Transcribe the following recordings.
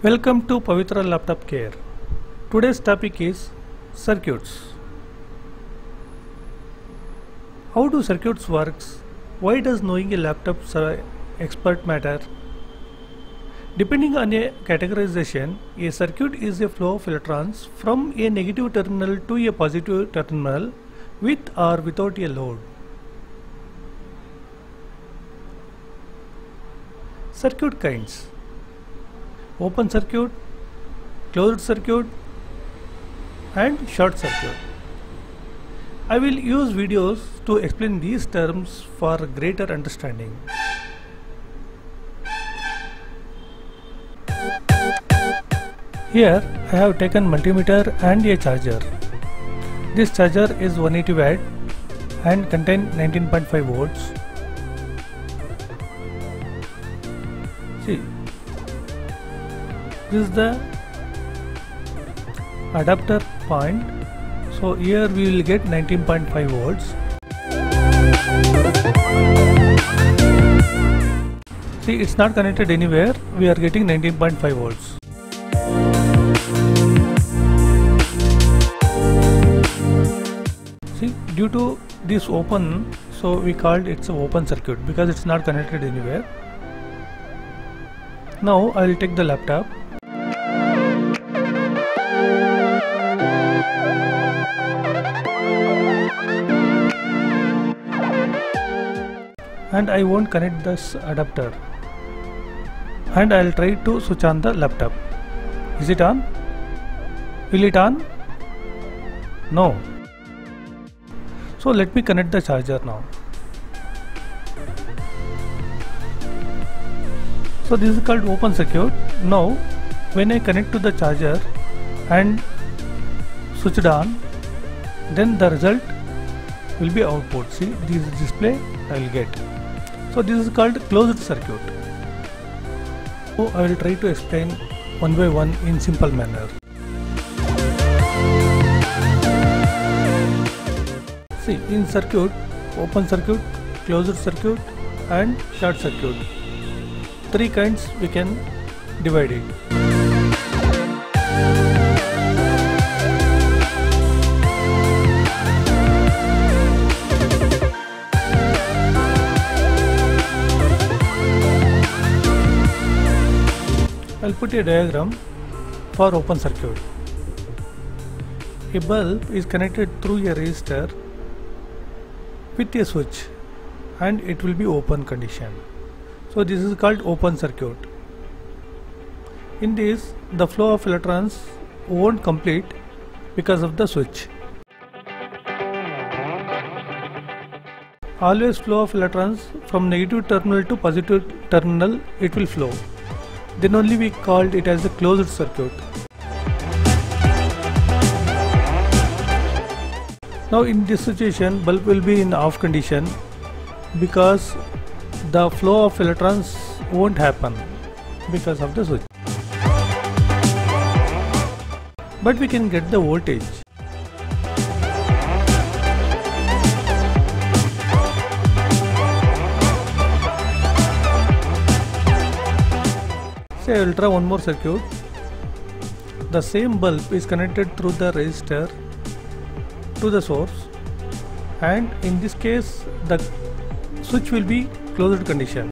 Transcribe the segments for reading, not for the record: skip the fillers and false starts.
Welcome to Pavitra Laptop Care. Today's topic is circuits. How do circuits works? Why does knowing a laptop expert matter? Depending on a categorization, a circuit is a flow of electrons from a negative terminal to a positive terminal with or without a load. Circuit kinds: open circuit, closed circuit and short circuit. I will use videos to explain these terms for greater understanding. Here I have taken multimeter and a charger. This charger is 180 watt and contain 19.5 volts. See, this is the adapter point, so here we will get 19.5 volts. See, it's not connected anywhere, we are getting 19.5 volts. See, due to this open, so we called it's an open circuit because it's not connected anywhere. Now I will take the laptop. And I won't connect this adapter, and I'll try to switch on the laptop. Is it on? Will it on? No. So let me connect the charger now. So this is called open circuit. Now when I connect to the charger and switch it on, then the result will be output. See, this display I will get. So this is called closed circuit. So I will try to explain one by one in simple manner. See, in circuit, open circuit, closed circuit and short circuit. Three kinds we can divide it. I'll put a diagram for open circuit. A bulb is connected through a resistor with a switch and it will be open condition. So this is called open circuit. In this, the flow of electrons won't complete because of the switch. Always flow of electrons from negative terminal to positive terminal, it will flow. Then only we called it as a closed circuit. Now in this situation, bulb will be in off condition because the flow of electrons won't happen because of the switch. But we can get the voltage. Say I will try one more circuit. The same bulb is connected through the resistor to the source, and in this case the switch will be closed condition.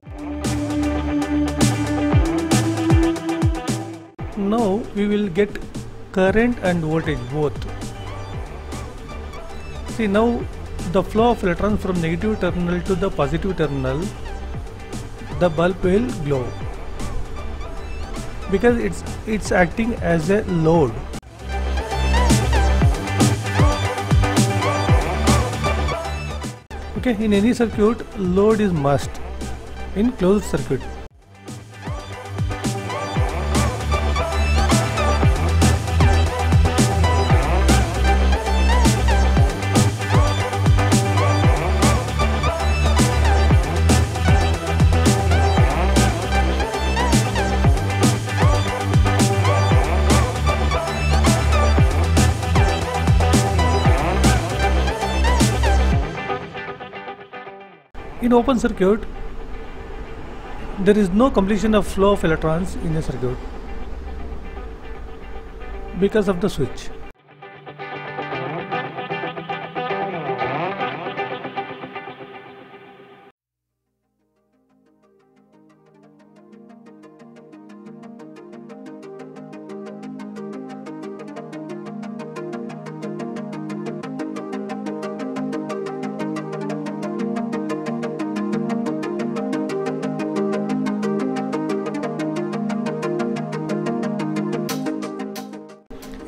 Now we will get current and voltage both. See, now the flow of electrons from negative terminal to the positive terminal, the bulb will glow because it's acting as a load. Okay, in any circuit, load is must. In closed circuit, in open circuit, there is no completion of flow of electrons in a circuit because of the switch.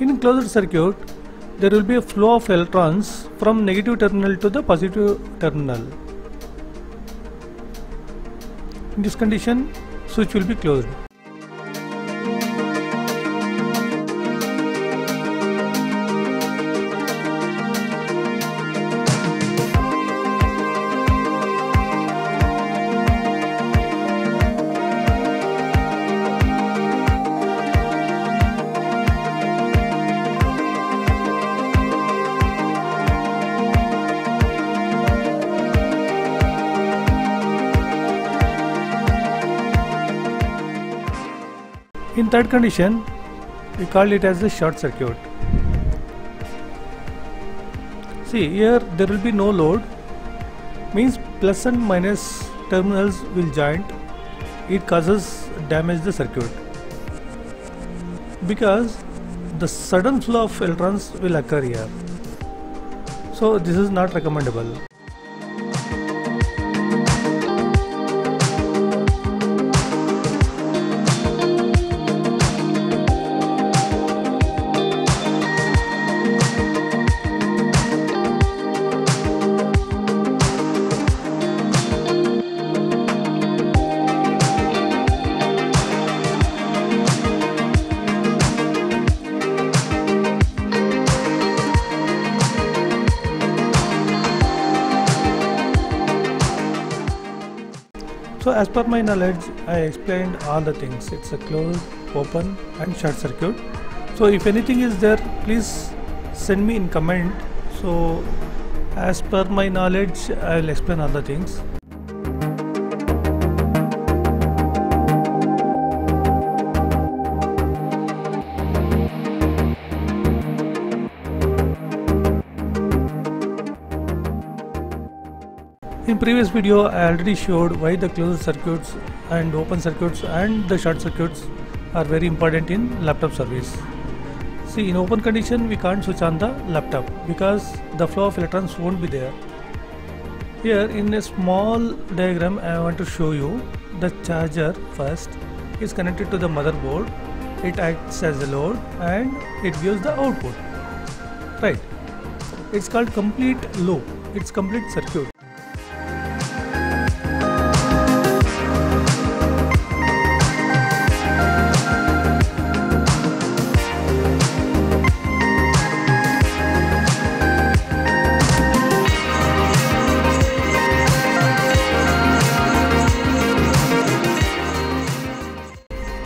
In closed circuit, there will be a flow of electrons from negative terminal to the positive terminal. In this condition, switch will be closed. In third condition, we call it as the short circuit. See, here there will be no load, means plus and minus terminals will join. It causes damage the circuit because the sudden flow of electrons will occur here. So this is not recommendable. So as per my knowledge, I explained all the things. It's a closed, open and short circuit. So if anything is there, please send me in comment. So as per my knowledge, I will explain all the things. In previous video, I already showed why the closed circuits and open circuits and the short circuits are very important in laptop service. See, in open condition, we can't switch on the laptop because the flow of electrons won't be there. Here in a small diagram, I want to show you the charger first is connected to the motherboard. It acts as a load and it gives the output. Right. It's called complete loop. It's complete circuit.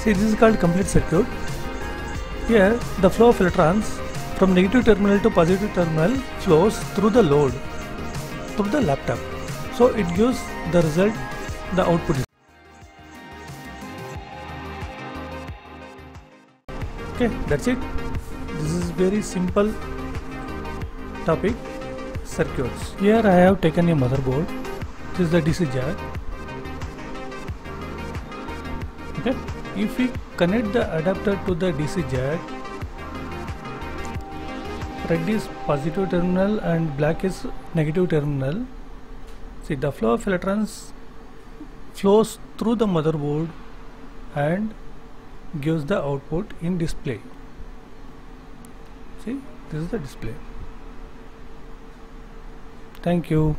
See, this is called complete circuit. Here, the flow of electrons from negative terminal to positive terminal flows through the load, through the laptop. So it gives the result, the output. Okay, that's it. This is very simple topic, circuits. Here I have taken a motherboard. This is the DC jack. Okay. If we connect the adapter to the DC jack, red is positive terminal and black is negative terminal. See, the flow of electrons flows through the motherboard and gives the output in display. See, this is the display. Thank you.